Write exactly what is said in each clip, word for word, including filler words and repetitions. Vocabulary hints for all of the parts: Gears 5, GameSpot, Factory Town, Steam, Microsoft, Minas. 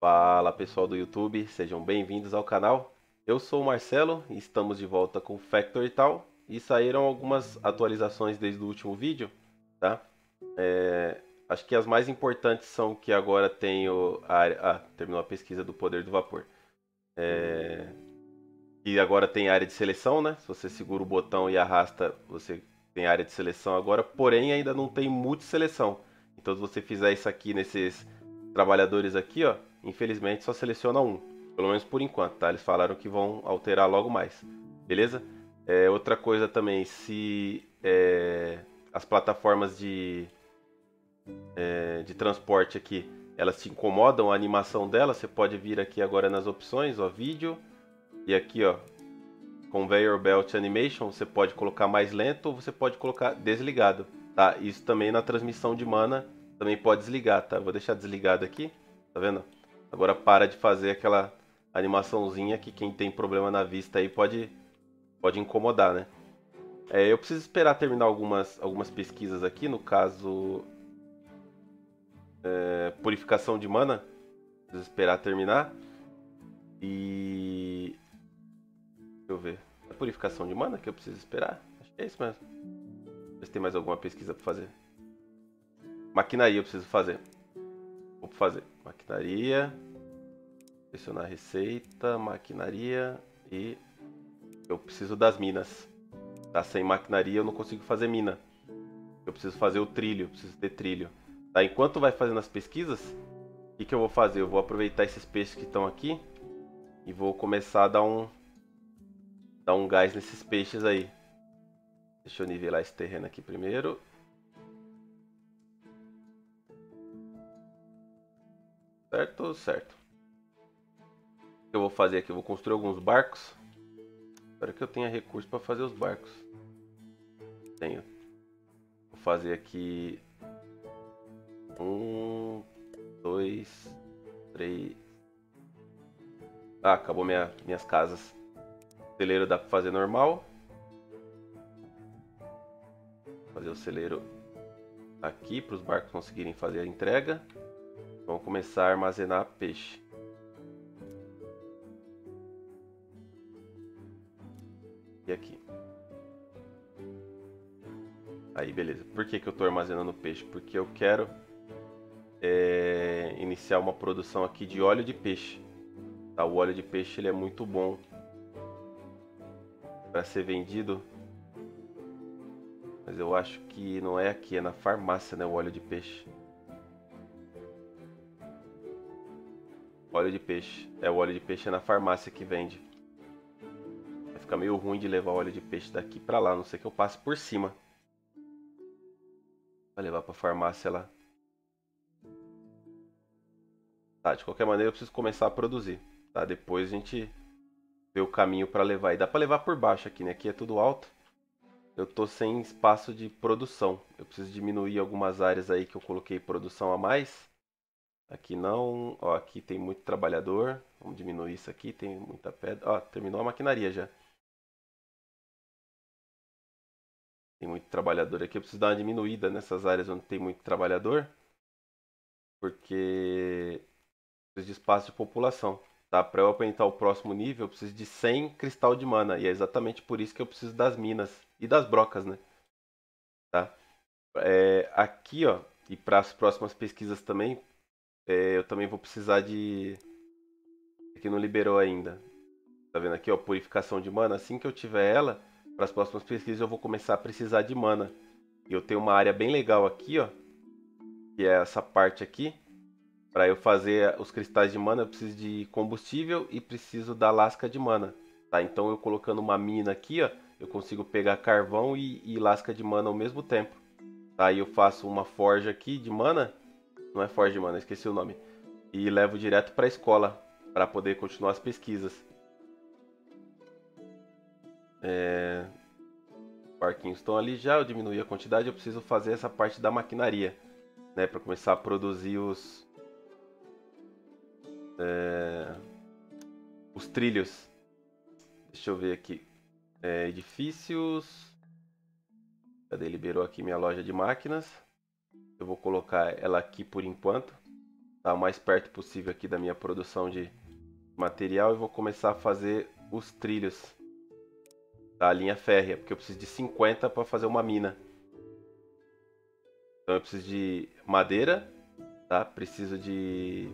Fala pessoal do YouTube, sejam bem-vindos ao canal. Eu sou o Marcelo e estamos de volta com Factory Town. E saíram algumas atualizações desde o último vídeo, tá? É, acho que as mais importantes são que agora tem o... A área, ah, terminou a pesquisa do poder do vapor. É, e agora tem área de seleção, né? Se você segura o botão e arrasta, você tem área de seleção agora. Porém, ainda não tem multi-seleção. Então, se você fizer isso aqui nesses trabalhadores aqui, ó, infelizmente só seleciona um, pelo menos por enquanto, tá? Eles falaram que vão alterar logo mais, beleza? É, outra coisa também, se é, as plataformas de, é, de transporte aqui, elas te incomodam a animação dela, você pode vir aqui agora nas opções, ó, vídeo, e aqui, ó, Conveyor Belt Animation, você pode colocar mais lento ou você pode colocar desligado, tá? Isso também na transmissão de mana, também pode desligar, tá? Vou deixar desligado aqui, tá vendo? Agora para de fazer aquela animaçãozinha que quem tem problema na vista aí pode, pode incomodar, né? É, eu preciso esperar terminar algumas, algumas pesquisas aqui, no caso... É, purificação de mana. Preciso esperar terminar. E... deixa eu ver. É purificação de mana que eu preciso esperar? Acho que é isso mesmo. Vê se tem mais alguma pesquisa pra fazer. Maquinaria eu preciso fazer. Vou fazer maquinaria, selecionar receita, maquinaria, e eu preciso das minas, tá? Sem maquinaria eu não consigo fazer mina. Eu preciso fazer o trilho, eu preciso ter trilho, tá? Enquanto vai fazendo as pesquisas, o que, que eu vou fazer? Eu vou aproveitar esses peixes que estão aqui e vou começar a dar um, dar um gás nesses peixes aí. Deixa eu nivelar esse terreno aqui primeiro. Certo, certo. O que eu vou fazer aqui? Eu vou construir alguns barcos. Espero que eu tenha recurso para fazer os barcos. Tenho. Vou fazer aqui um, dois, três. Ah, acabou minha, minhas casas. O celeiro dá para fazer normal. Vou fazer o celeiro aqui para os barcos conseguirem fazer a entrega. Vamos começar a armazenar peixe. E aqui. Aí, beleza. Por que que eu estou armazenando peixe? Porque eu quero é, iniciar uma produção aqui de óleo de peixe. Tá? O óleo de peixe ele é muito bom para ser vendido. Mas eu acho que não é aqui, é na farmácia, né, o óleo de peixe. Óleo de peixe. É, o óleo de peixe é na farmácia que vende. Vai ficar meio ruim de levar óleo de peixe daqui pra lá, a não ser que eu passe por cima. Vai levar pra farmácia lá. Tá, de qualquer maneira eu preciso começar a produzir, tá? Depois a gente vê o caminho pra levar. E dá pra levar por baixo aqui, né? Aqui é tudo alto. Eu tô sem espaço de produção. Eu preciso diminuir algumas áreas aí que eu coloquei produção a mais. Aqui não, ó, aqui tem muito trabalhador, vamos diminuir isso aqui, tem muita pedra, ó, terminou a maquinaria já. Tem muito trabalhador aqui, eu preciso dar uma diminuída nessas áreas onde tem muito trabalhador, porque eu preciso de espaço de população, tá? Para eu aumentar o próximo nível eu preciso de cem cristal de mana, e é exatamente por isso que eu preciso das minas e das brocas, né? Tá? É, aqui, ó, e para as próximas pesquisas também, eu também vou precisar de... aqui não liberou ainda. Tá vendo aqui, ó, purificação de mana. Assim que eu tiver ela, para as próximas pesquisas eu vou começar a precisar de mana. E eu tenho uma área bem legal aqui, ó, que é essa parte aqui. Para eu fazer os cristais de mana eu preciso de combustível e preciso da lasca de mana, tá? Então eu colocando uma mina aqui, ó, eu consigo pegar carvão e, e lasca de mana ao mesmo tempo, tá? E eu faço uma forja aqui de mana. Não é Forge, mano, eu esqueci o nome. E levo direto para a escola para poder continuar as pesquisas. É... Os barquinhos estão ali já, eu diminuí a quantidade. Eu preciso fazer essa parte da maquinaria, né, para começar a produzir os é... os trilhos. Deixa eu ver aqui. É, edifícios. Cadê? Liberou aqui minha loja de máquinas. Eu vou colocar ela aqui por enquanto. tá o mais perto possível aqui da minha produção de material e vou começar a fazer os trilhos da linha férrea, porque eu preciso de cinquenta para fazer uma mina. Então eu preciso de madeira, tá? Preciso de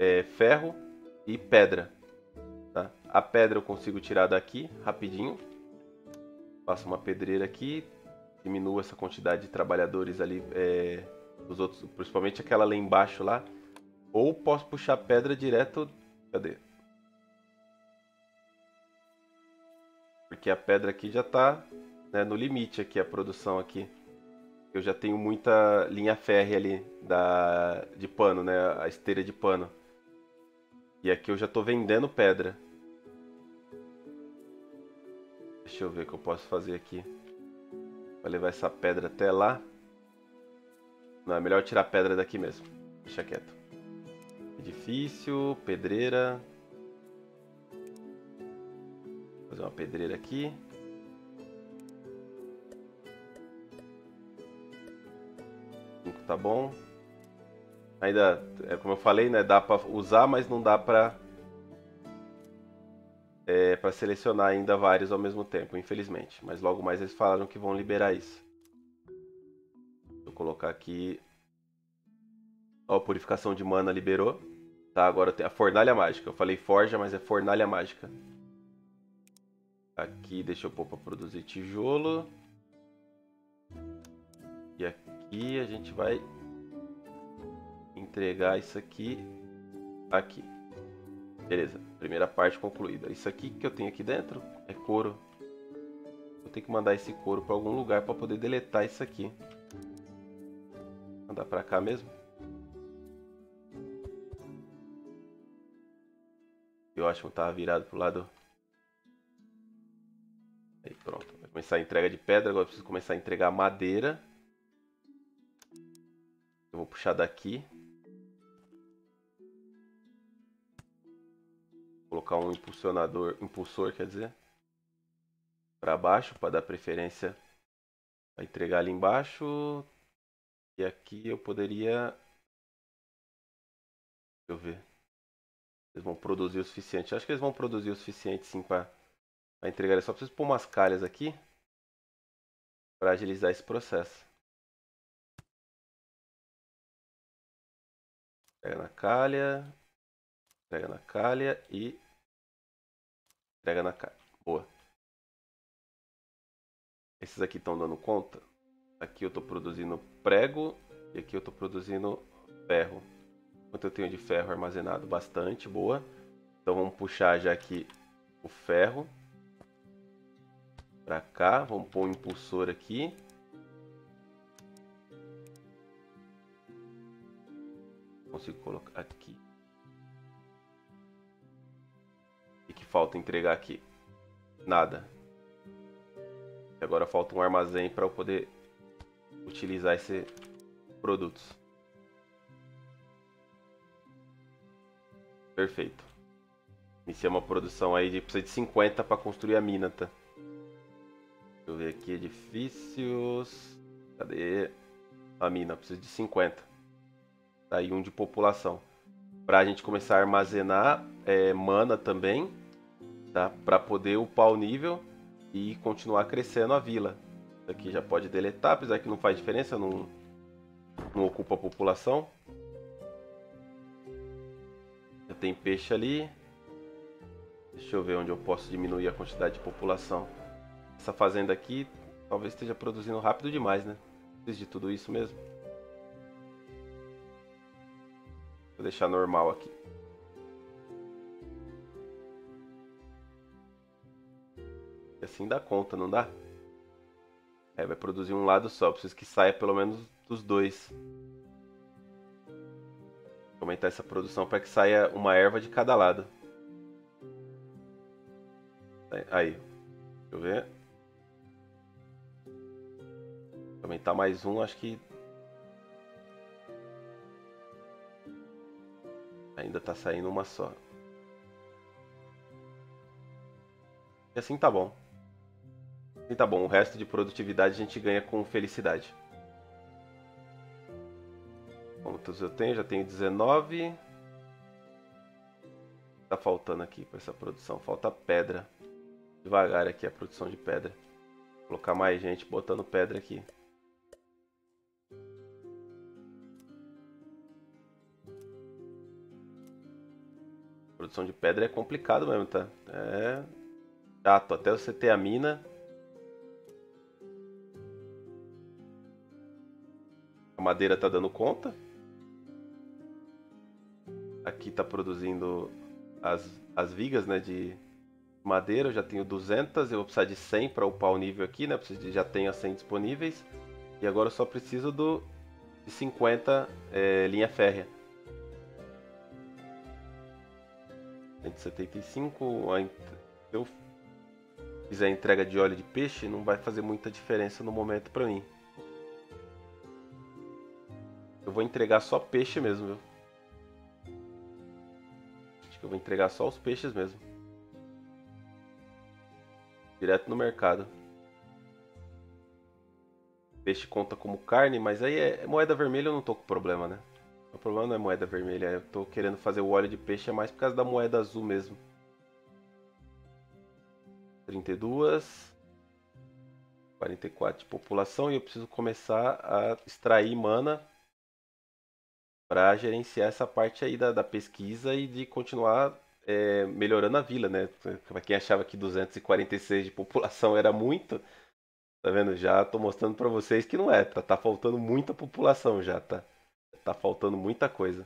é, ferro e pedra, tá? A pedra eu consigo tirar daqui rapidinho. Faço uma pedreira aqui, diminuo essa quantidade de trabalhadores ali, é, os outros, principalmente aquela lá embaixo lá. Ou posso puxar pedra direto... Cadê? Porque a pedra aqui já tá, né, no limite aqui, a produção aqui. Eu já tenho muita linha férrea ali da, de pano, né? A esteira de pano. E aqui eu já tô vendendo pedra. Deixa eu ver o que eu posso fazer aqui. Vou levar essa pedra até lá. Não, é melhor tirar a pedra daqui mesmo. Deixa quieto. Edifício, pedreira. Vou fazer uma pedreira aqui. Tá bom. Ainda, é como eu falei, né? Dá pra usar, mas não dá pra, é, pra selecionar ainda vários ao mesmo tempo, infelizmente. Mas logo mais eles falaram que vão liberar isso. Vou colocar aqui. Ó, purificação de mana liberou. Tá, agora tem a fornalha mágica. Eu falei forja, mas é fornalha mágica. Aqui, deixa eu pôr pra produzir tijolo. E aqui. E a gente vai entregar isso aqui, aqui. Beleza, primeira parte concluída. Isso aqui que eu tenho aqui dentro é couro. Eu tenho que mandar esse couro para algum lugar para poder deletar isso aqui. Mandar para cá mesmo. Eu acho que eu estava virado pro lado. Aí pronto, vai começar a entrega de pedra. Agora eu preciso começar a entregar madeira. Eu vou puxar daqui. Vou colocar um impulsionador, impulsor, quer dizer, para baixo, para dar preferência para entregar ali embaixo. E aqui eu poderia... Deixa eu ver. Eles vão produzir o suficiente. Acho que eles vão produzir o suficiente, sim, para entregar. Eu só preciso pôr umas calhas aqui para agilizar esse processo. Pega na calha, pega na calha e pega na calha. Boa. Esses aqui estão dando conta. Aqui eu estou produzindo prego e aqui eu estou produzindo ferro. Quanto eu tenho de ferro armazenado? Bastante, boa. Então vamos puxar já aqui o ferro para cá. Vamos pôr um impulsor aqui. Consigo colocar aqui. E que falta entregar aqui? Nada. E agora falta um armazém para eu poder utilizar esses produtos. Perfeito. Iniciei uma produção aí de precisa de cinquenta para construir a mina, tá? Deixa eu ver aqui, edifícios. Cadê a mina? Preciso de cinquenta. Aí um de população, para a gente começar a armazenar é, mana também, tá? Para poder upar o nível e continuar crescendo a vila. Isso aqui já pode deletar, apesar que não faz diferença, não, não ocupa a população. Já tem peixe ali. Deixa eu ver onde eu posso diminuir a quantidade de população. Essa fazenda aqui talvez esteja produzindo rápido demais, né? Preciso de tudo isso mesmo. Vou deixar normal aqui. E assim dá conta, não dá? É, vai produzir um lado só. Eu preciso que saia pelo menos dos dois. Vou aumentar essa produção para que saia uma erva de cada lado. Aí. Deixa eu ver. Vou aumentar mais um, acho que... Ainda tá saindo uma só. E assim tá bom. Assim tá bom. O resto de produtividade a gente ganha com felicidade. Vamos quantos eu tenho? Já tenho dezenove. Tá faltando aqui para essa produção. Falta pedra. Devagar aqui a produção de pedra. Vou colocar mais gente botando pedra aqui. Produção de pedra é complicado mesmo, tá? É chato, até você ter a mina. A madeira tá dando conta. Aqui tá produzindo as, as vigas, né, de madeira. Eu já tenho duzentas, eu vou precisar de cem para upar o nível aqui, né? Preciso de, já tenho as cem disponíveis. E agora eu só preciso do, de cinquenta é, linha férrea. cento e setenta e cinco, se eu fizer entrega de óleo de peixe, não vai fazer muita diferença no momento pra mim. Eu vou entregar só peixe mesmo, viu? Acho que eu vou entregar só os peixes mesmo. Direto no mercado. Peixe conta como carne, mas aí é, é moeda vermelha, eu não tô com problema, né? O problema não é moeda vermelha, eu tô querendo fazer o óleo de peixe é mais por causa da moeda azul mesmo. trinta e duas. quarenta e quatro de população e eu preciso começar a extrair mana para gerenciar essa parte aí da, da pesquisa e de continuar é, melhorando a vila, né? Pra quem achava que duzentos e quarenta e seis de população era muito, tá vendo? Já tô mostrando para vocês que não é, tá, tá faltando muita população já, tá? Tá faltando muita coisa.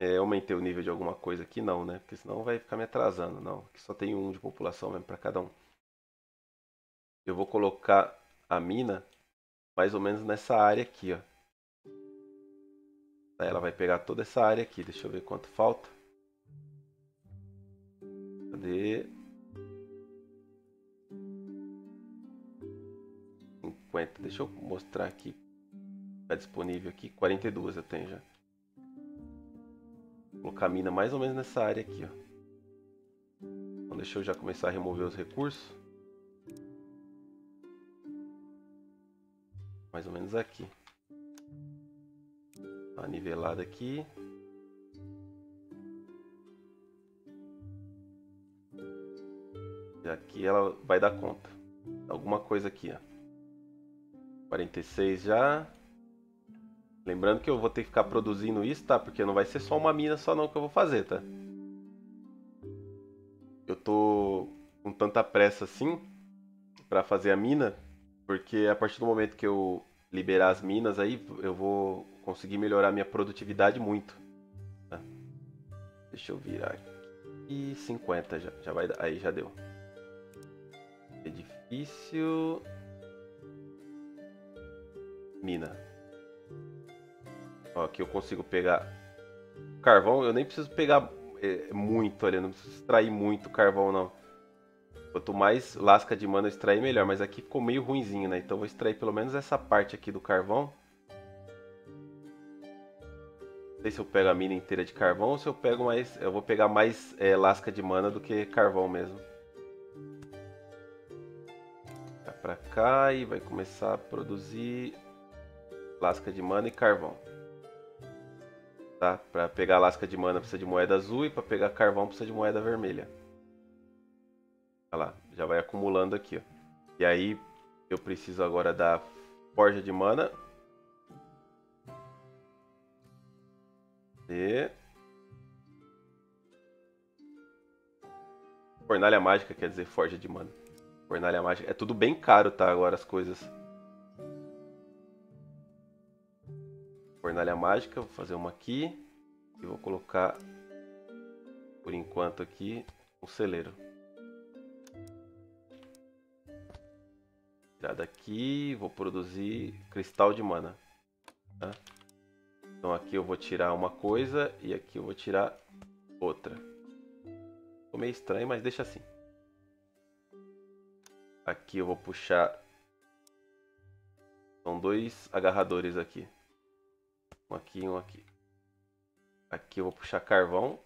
É, aumentei o nível de alguma coisa aqui? Não, né? Porque senão vai ficar me atrasando. Não, aqui só tem um de população mesmo para cada um. Eu vou colocar a mina mais ou menos nessa área aqui, ó. Aí ela vai pegar toda essa área aqui. Deixa eu ver quanto falta. Cadê? cinquenta. Deixa eu mostrar aqui. Tá disponível aqui, quarenta e duas eu tenho já. Vou colocar a mina mais ou menos nessa área aqui, ó. Então deixa eu já começar a remover os recursos. Mais ou menos aqui. Tá nivelada aqui. E aqui ela vai dar conta. Alguma coisa aqui, ó. quarenta e seis já. Lembrando que eu vou ter que ficar produzindo isso, tá? Porque não vai ser só uma mina só não que eu vou fazer, tá? Eu tô com tanta pressa assim pra fazer a mina, porque a partir do momento que eu liberar as minas aí, eu vou conseguir melhorar minha produtividade muito. Tá? Deixa eu virar aqui. cinquenta já, já vai dar. Aí já deu. Edifício. Mina. Ó, aqui eu consigo pegar carvão, eu nem preciso pegar é, muito ali, eu não preciso extrair muito carvão não. Quanto mais lasca de mana eu extrair, melhor, mas aqui ficou meio ruinzinho, né? Então eu vou extrair pelo menos essa parte aqui do carvão. Não sei se eu pego a mina inteira de carvão ou se eu pego mais, eu vou pegar mais é, lasca de mana do que carvão mesmo. Vai pra cá e vai começar a produzir lasca de mana e carvão. Tá? Para pegar lasca de mana precisa de moeda azul e para pegar carvão precisa de moeda vermelha. Olha lá, já vai acumulando aqui, ó. E aí eu preciso agora da forja de mana. E... fornalha mágica quer dizer forja de mana. Fornalha mágica. É tudo bem caro, tá? Agora as coisas... fornalha mágica, vou fazer uma aqui e vou colocar por enquanto aqui um celeiro. Tirar daqui, vou produzir cristal de mana, tá? Então aqui eu vou tirar uma coisa e aqui eu vou tirar outra. Ficou meio estranho, mas deixa assim. Aqui eu vou puxar, são dois agarradores aqui. Um aqui e um aqui. Aqui eu vou puxar carvão.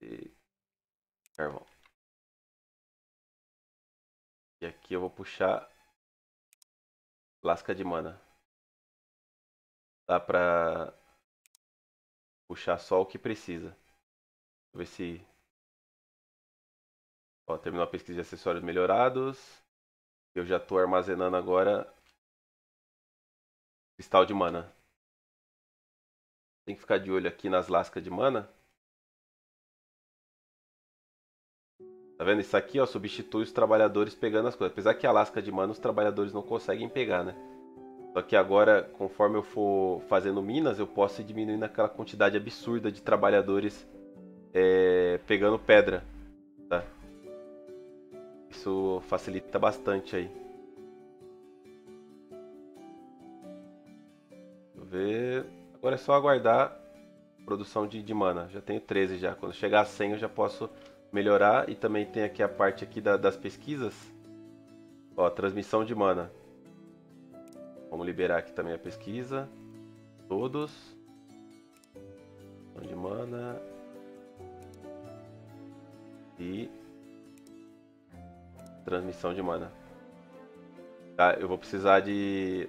E... carvão. E aqui eu vou puxar Lasca de mana. Dá pra puxar só o que precisa. Deixa eu ver se... Ó, terminou a pesquisa de acessórios melhorados. Eu já tô armazenando agora cristal de mana. Tem que ficar de olho aqui nas lascas de mana. Tá vendo? Isso aqui, ó, substitui os trabalhadores pegando as coisas. Apesar que a lasca de mana os trabalhadores não conseguem pegar, né? Só que agora, conforme eu for fazendo minas, eu posso ir diminuindo aquela quantidade absurda de trabalhadores é, pegando pedra, tá? Isso facilita bastante aí. Deixa eu ver... Agora é só aguardar a produção de, de mana. Já tenho treze já. Quando chegar a cem eu já posso melhorar. E também tem aqui a parte aqui da, das pesquisas. Ó, transmissão de mana. Vamos liberar aqui também a pesquisa. Todos. De mana. E... transmissão de mana. Tá, eu vou precisar de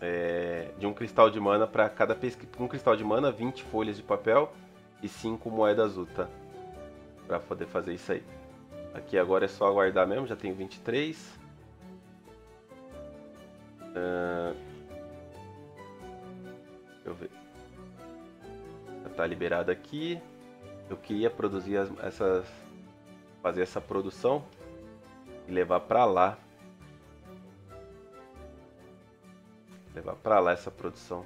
é, de um cristal de mana para cada pesquisa. Um cristal de mana, vinte folhas de papel e cinco moedas azul, tá? Para poder fazer isso aí. Aqui agora é só aguardar mesmo, já tenho vinte e três. Uh, deixa eu ver. Já tá liberado aqui. Eu queria produzir as, essas, fazer essa produção e levar pra lá. Levar pra lá essa produção.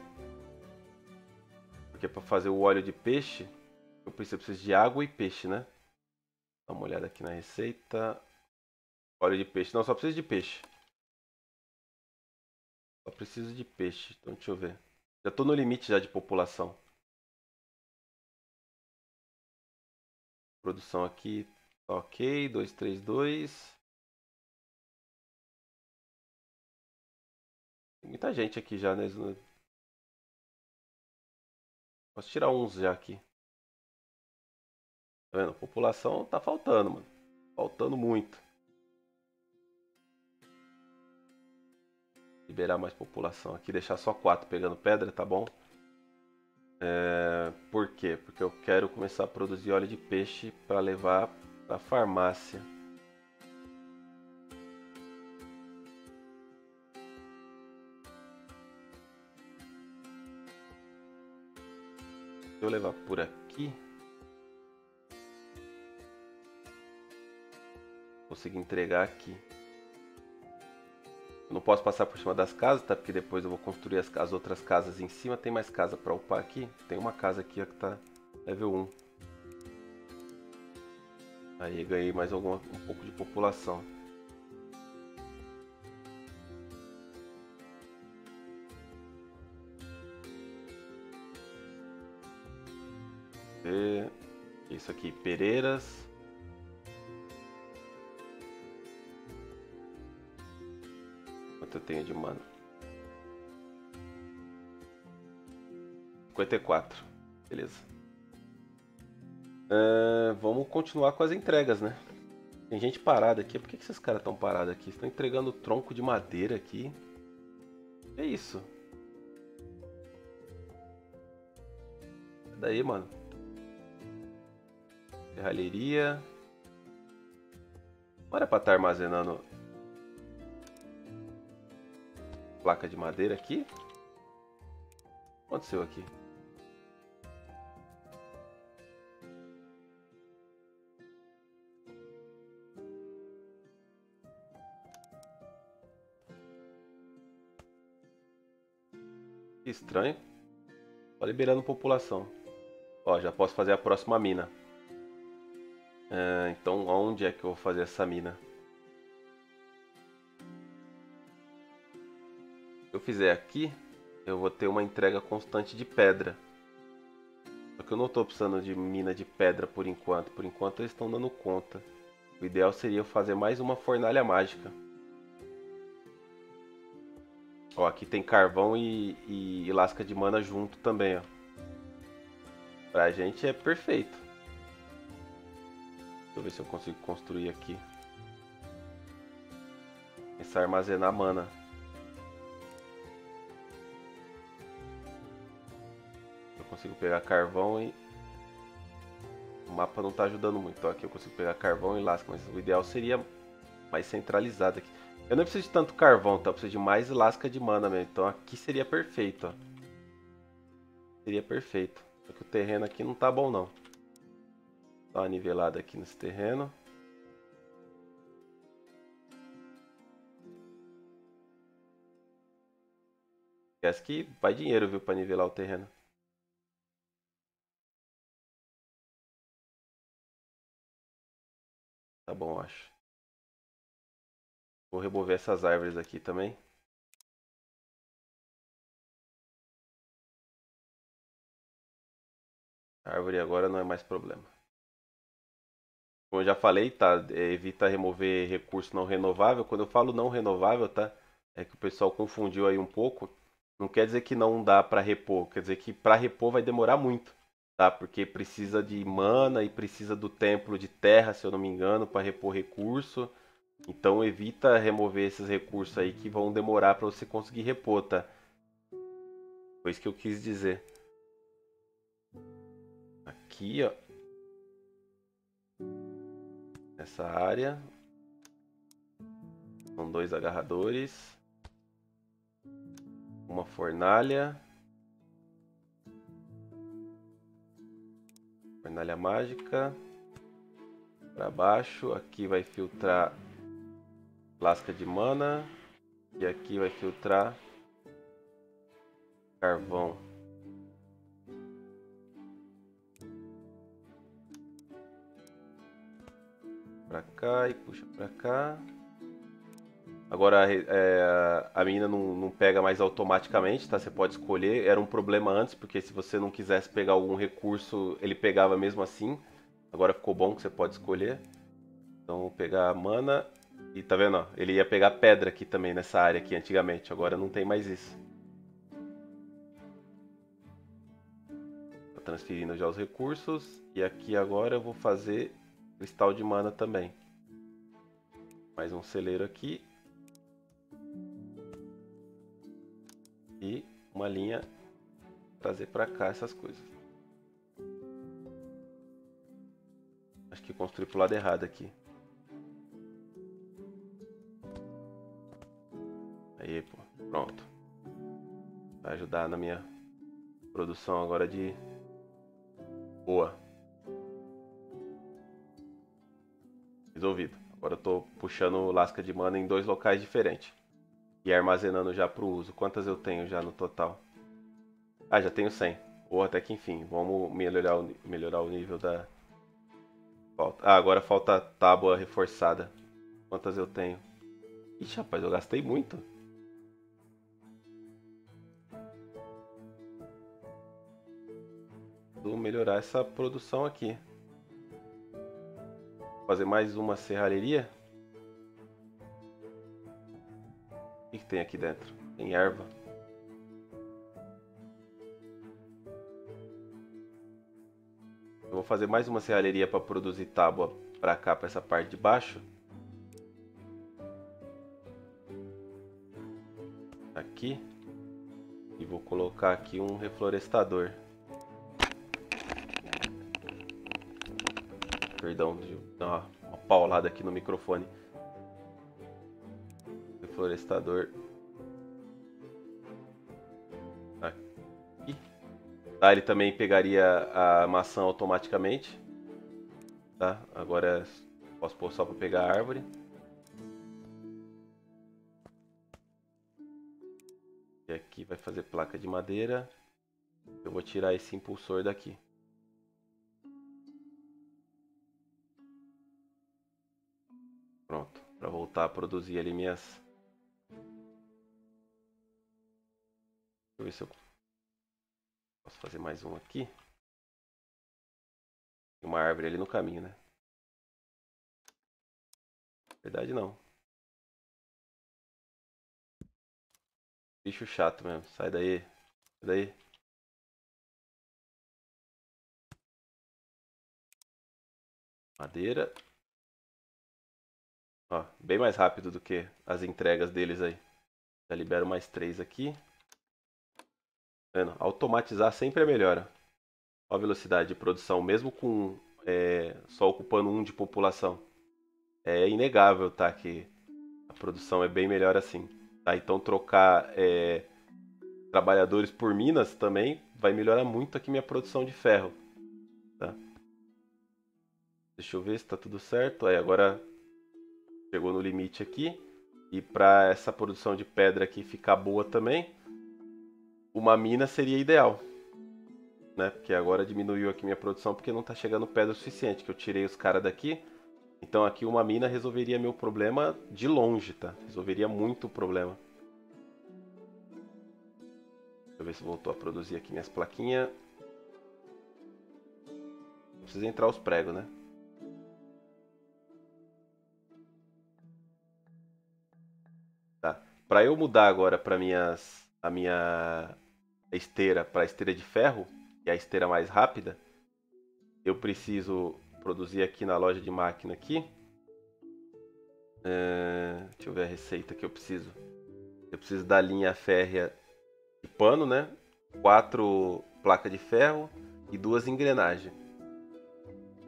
Porque pra fazer o óleo de peixe, eu preciso de água e peixe, né? Dá uma olhada aqui na receita. Óleo de peixe. Não, só preciso de peixe. Só preciso de peixe. Então deixa eu ver. Já tô no limite já de população. Produção aqui. Tá ok. dois, três, dois. Tem muita gente aqui já, né? Posso tirar uns já aqui. Tá vendo? A população tá faltando, mano. Faltando muito. Liberar mais população aqui. Deixar só quatro pegando pedra, tá bom? É... Por quê? Porque eu quero começar a produzir óleo de peixe pra levar pra farmácia. Vou levar por aqui. Consegui entregar aqui. Eu não posso passar por cima das casas, tá? Porque depois eu vou construir as, as outras casas em cima. Tem mais casa pra upar aqui? Tem uma casa aqui, ó, que tá level um. Aí ganhei mais alguma, um pouco de população. Isso aqui, Pereiras. Quanto eu tenho de mana? cinquenta e quatro. Beleza. Uh, vamos continuar com as entregas, né? Tem gente parada aqui. Por que, que esses caras estão parados aqui? Estão entregando tronco de madeira aqui. É isso. Daí, mano. Serralheria. Não era pra estar armazenando placa de madeira aqui? O que aconteceu aqui? Que estranho. Só liberando população. Ó, já posso fazer a próxima mina. Ah, então, onde é que eu vou fazer essa mina? Se eu fizer aqui, eu vou ter uma entrega constante de pedra. Só que eu não estou precisando de mina de pedra por enquanto. Por enquanto eles estão dando conta. O ideal seria eu fazer mais uma fornalha mágica. Ó, aqui tem carvão e, e, e lasca de mana junto também, ó. Pra gente é perfeito. Deixa eu ver se eu consigo construir aqui. Começar a armazenar mana. consigo pegar carvão e... O mapa não tá ajudando muito. Então aqui eu consigo pegar carvão e lasca, mas o ideal seria mais centralizado aqui. Eu não preciso de tanto carvão, tá? Eu preciso de mais lasca de mana mesmo. Então aqui seria perfeito, ó. Seria perfeito. Só que o terreno aqui não tá bom, não. Dá uma nivelada aqui nesse terreno. Esquece que vai dinheiro, viu, pra nivelar o terreno. Tá bom, acho. Vou remover essas árvores aqui também. A árvore agora não é mais problema. Como eu já falei, tá? Evita remover recurso não renovável. Quando eu falo não renovável, tá? É que o pessoal confundiu aí um pouco. Não quer dizer que não dá pra repor. Quer dizer que pra repor vai demorar muito. Tá? Porque precisa de mana e precisa do templo de terra, se eu não me engano, para repor recurso. Então evita remover esses recursos aí que vão demorar para você conseguir repor, tá? Foi isso que eu quis dizer. Aqui, ó. Nessa área. São dois agarradores. Uma fornalha. Fornalha mágica. Para baixo, aqui vai filtrar lasca de mana e aqui vai filtrar carvão. Para cá e puxa para cá. Agora é, a mina não, não pega mais automaticamente, tá? Você pode escolher. Era um problema antes, porque se você não quisesse pegar algum recurso, ele pegava mesmo assim. Agora ficou bom que você pode escolher. Então vou pegar a mana. E tá vendo, ó? Ele ia pegar pedra aqui também, nessa área aqui, antigamente. Agora não tem mais isso. Tô transferindo já os recursos. E aqui agora eu vou fazer cristal de mana também. Mais um celeiro aqui. E uma linha trazer para cá essas coisas. Acho que construí pro lado errado aqui. Aí, pô, pronto. Vai ajudar na minha produção agora de boa. Resolvido. Agora eu tô puxando lasca de mana em dois locais diferentes. E armazenando já para o uso. Quantas eu tenho já no total? Ah, já tenho cem. Ou até que enfim. Vamos melhorar o, melhorar o nível da... Falta. Ah, agora falta tábua reforçada. Quantas eu tenho? Ixi, rapaz, eu gastei muito. Vou melhorar essa produção aqui. Vou fazer mais uma serralheria. O que, que tem aqui dentro? Tem erva. Eu vou fazer mais uma serralheria para produzir tábua para cá, para essa parte de baixo. Aqui. E vou colocar aqui um reflorestador. Perdão, de dar uma, uma paulada aqui no microfone. Florestador aqui. Tá, ele também pegaria a maçã automaticamente. Tá, agora posso pôr só para pegar a árvore. E aqui vai fazer placa de madeira. Eu vou tirar esse impulsor daqui. Pronto, para voltar a produzir ali minhas... Deixa eu ver se eu posso fazer mais um aqui. Tem uma árvore ali no caminho, né? Verdade não. Bicho chato mesmo. Sai daí. Sai daí. Madeira. Ó, bem mais rápido do que as entregas deles aí. Já libero mais três aqui. Automatizar sempre é melhor. Olha a velocidade de produção, mesmo com é, só ocupando um de população. É inegável, tá? Que a produção é bem melhor assim. Tá? Então trocar é, trabalhadores por minas também vai melhorar muito aqui minha produção de ferro. Tá? Deixa eu ver se tá tudo certo. Aí agora chegou no limite aqui. E para essa produção de pedra aqui ficar boa também, uma mina seria ideal, né? Porque agora diminuiu aqui minha produção porque não tá chegando pedra o suficiente, que eu tirei os caras daqui. Então aqui uma mina resolveria meu problema de longe, tá? Resolveria muito o problema. Deixa eu ver se voltou a produzir aqui minhas plaquinhas. Não precisa entrar os pregos, né? Tá. Pra eu mudar agora pra minhas, a minha esteira para esteira de ferro, que é a esteira mais rápida, eu preciso produzir aqui na loja de máquina aqui. É, deixa eu ver a receita que eu preciso. Eu preciso da linha férrea de pano, né? Quatro placas de ferro e duas engrenagens.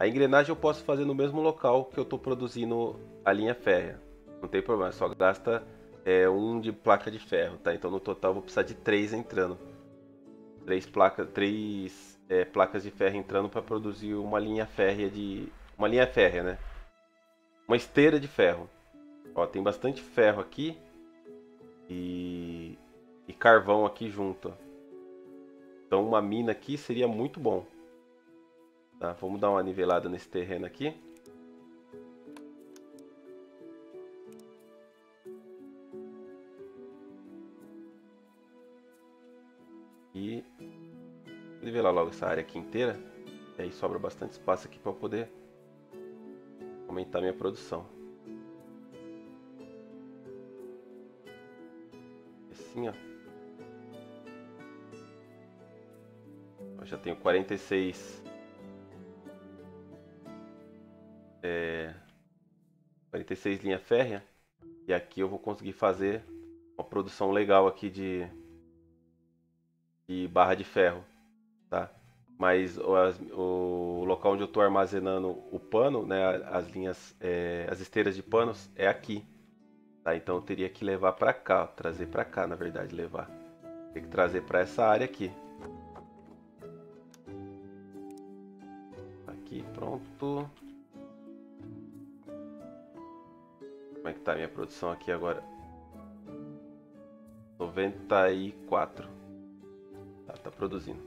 A engrenagem eu posso fazer no mesmo local que eu estou produzindo a linha férrea. Não tem problema, só gasta é, um de placa de ferro, tá? Então no total eu vou precisar de três entrando. Três placas, três é, placas de ferro entrando para produzir uma linha férrea de uma linha férrea, né? Uma esteira de ferro. Ó, tem bastante ferro aqui e e carvão aqui junto. Então uma mina aqui seria muito bom. Tá? Vamos dar uma nivelada nesse terreno aqui. E nivelar logo essa área aqui inteira. E aí sobra bastante espaço aqui para eu poder aumentar minha produção. Assim, ó. Eu já tenho quarenta e seis. É, quarenta e seis linha férrea. E aqui eu vou conseguir fazer uma produção legal aqui de. E barra de ferro, tá? Mas o, o local onde eu estou armazenando o pano, né? As linhas, é, as esteiras de panos é aqui, tá? Então eu teria que levar para cá, ó, trazer para cá, na verdade, levar. Tem que trazer para essa área aqui. Aqui, pronto. Como é que tá a minha produção aqui agora? noventa e quatro. Tá produzindo.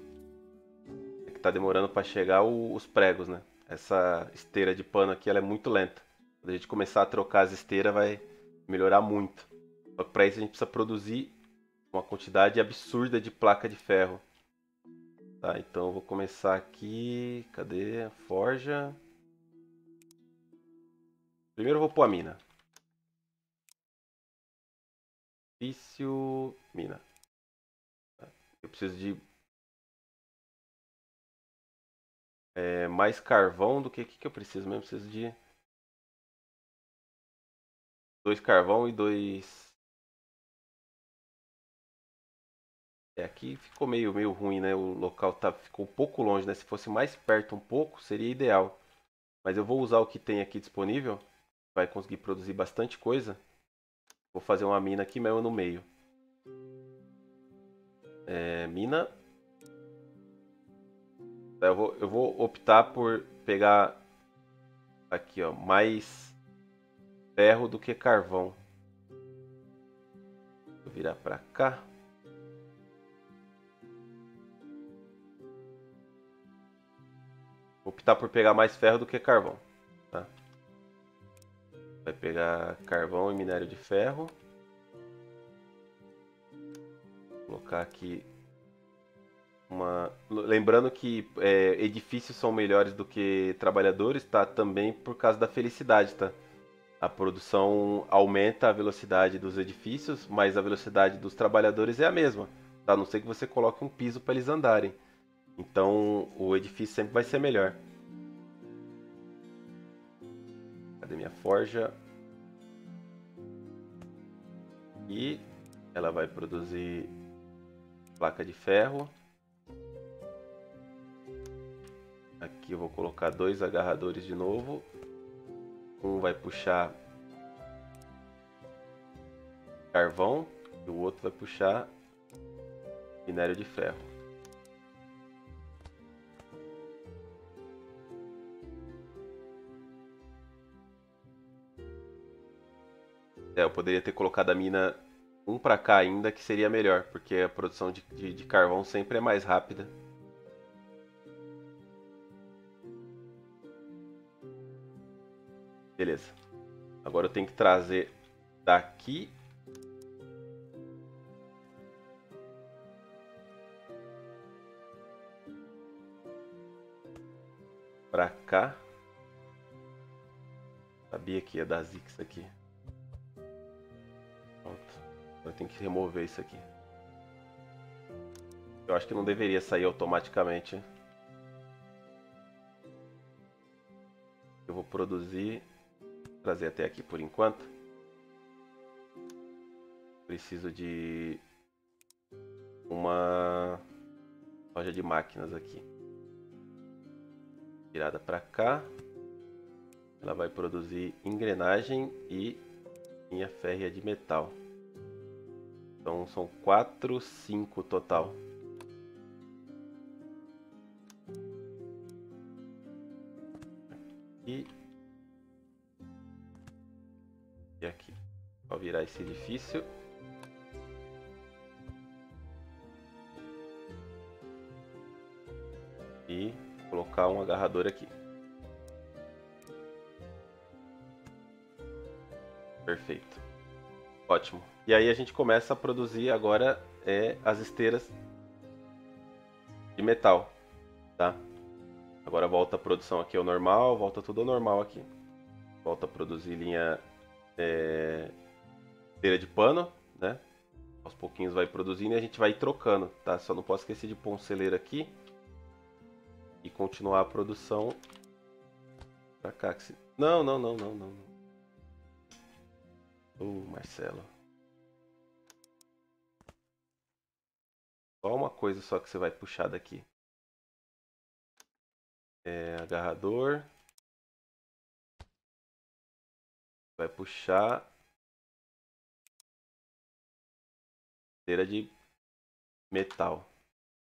É que tá demorando para chegar o, os pregos, né? Essa esteira de pano aqui, ela é muito lenta. Quando a gente começar a trocar as esteiras, vai melhorar muito. Só que para isso a gente precisa produzir uma quantidade absurda de placa de ferro. Tá, então eu vou começar aqui. Cadê? Forja. Primeiro eu vou pôr a mina. Vício. Mina. Eu preciso de é, mais carvão do que, que, que eu preciso mesmo. Eu preciso de dois carvão e dois. É, aqui ficou meio, meio ruim, né? O local tá, ficou um pouco longe, né? Se fosse mais perto um pouco, seria ideal. Mas eu vou usar o que tem aqui disponível. Vai conseguir produzir bastante coisa. Vou fazer uma mina aqui mesmo no meio. É, mina. Eu vou, eu vou optar por pegar aqui, ó, mais ferro do que carvão. Vou virar pra cá. Vou optar por pegar mais ferro do que carvão, tá? Vai pegar carvão e minério de ferro. Colocar aqui uma... Lembrando que é, edifícios são melhores do que trabalhadores, tá? Também por causa da felicidade, tá? A produção aumenta a velocidade dos edifícios, mas a velocidade dos trabalhadores é a mesma, tá? A não ser que você coloque um piso para eles andarem. Então o edifício sempre vai ser melhor. Cadê minha forja? E ela vai produzir... placa de ferro. Aqui eu vou colocar dois agarradores de novo. Um vai puxar carvão e o outro vai puxar minério de ferro. É, eu poderia ter colocado a mina um para cá ainda, que seria melhor, porque a produção de, de, de carvão sempre é mais rápida. Beleza. Agora eu tenho que trazer daqui para cá. Sabia que ia dar zica isso aqui. Eu tenho que remover isso aqui. Eu acho que não deveria sair automaticamente. Eu vou produzir, trazer até aqui por enquanto. Preciso de uma loja de máquinas aqui. Virada para cá. Ela vai produzir engrenagem e linha férrea de metal. Então são quatro, cinco total. Aqui. E aqui. Vou virar esse edifício. E colocar um agarrador aqui. Perfeito. Ótimo. E aí a gente começa a produzir agora é, as esteiras de metal, tá? Agora volta a produção aqui ao normal, volta tudo ao normal aqui. Volta a produzir linha é, esteira de pano, né? Aos pouquinhos vai produzindo e a gente vai trocando, tá? Só não posso esquecer de pôr um celeiro aqui e continuar a produção pra cá. Que se... Não, não, não, não, não. Uh, Marcelo. Só uma coisa só que você vai puxar daqui. É, agarrador. Vai puxar. Esteira de metal.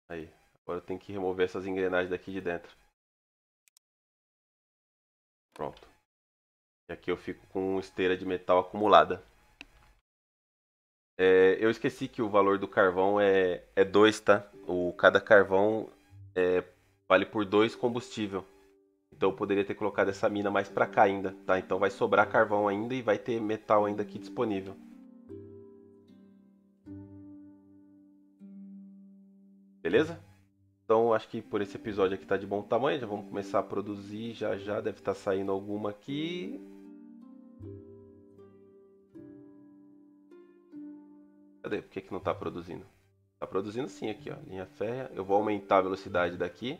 Aí. Agora eu tenho que remover essas engrenagens daqui de dentro. Pronto. E aqui eu fico com esteira de metal acumulada. É, eu esqueci que o valor do carvão é dois, é tá? O, cada carvão é, vale por dois combustível. Então eu poderia ter colocado essa mina mais pra cá ainda, tá? Então vai sobrar carvão ainda e vai ter metal ainda aqui disponível. Beleza? Então acho que por esse episódio aqui tá de bom tamanho. Já vamos começar a produzir já já. Deve estar saindo alguma aqui... Cadê? Por que que não está produzindo? Está produzindo sim aqui, ó. Linha férrea. Eu vou aumentar a velocidade daqui.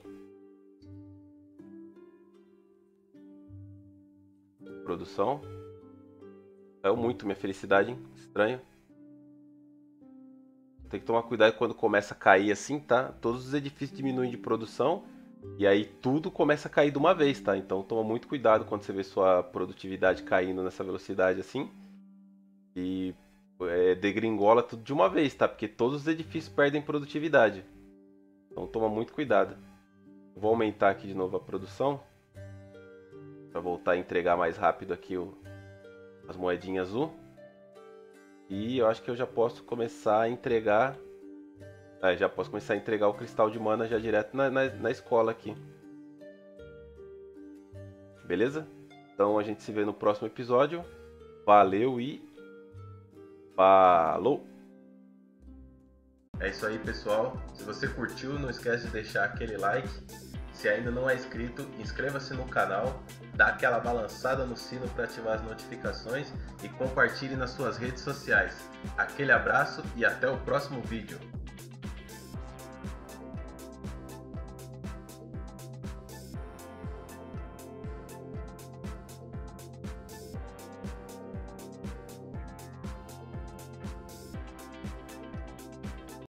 Produção. Caiu muito minha felicidade, hein? Estranho. Tem que tomar cuidado quando começa a cair assim, tá? Todos os edifícios diminuem de produção. E aí tudo começa a cair de uma vez, tá? Então toma muito cuidado quando você vê sua produtividade caindo nessa velocidade assim. E... É, degringola tudo de uma vez, tá? Porque todos os edifícios perdem produtividade. Então toma muito cuidado. Vou aumentar aqui de novo a produção para voltar a entregar mais rápido aqui o, as moedinhas azul. E eu acho que eu já posso começar a entregar ah, já posso começar a entregar o cristal de mana já direto na, na, na escola aqui. Beleza? Então a gente se vê no próximo episódio. Valeu e... Falou! É isso aí, pessoal. Se você curtiu, não esquece de deixar aquele like. Se ainda não é inscrito, inscreva-se no canal, dá aquela balançada no sino para ativar as notificações e compartilhe nas suas redes sociais. Aquele abraço e até o próximo vídeo.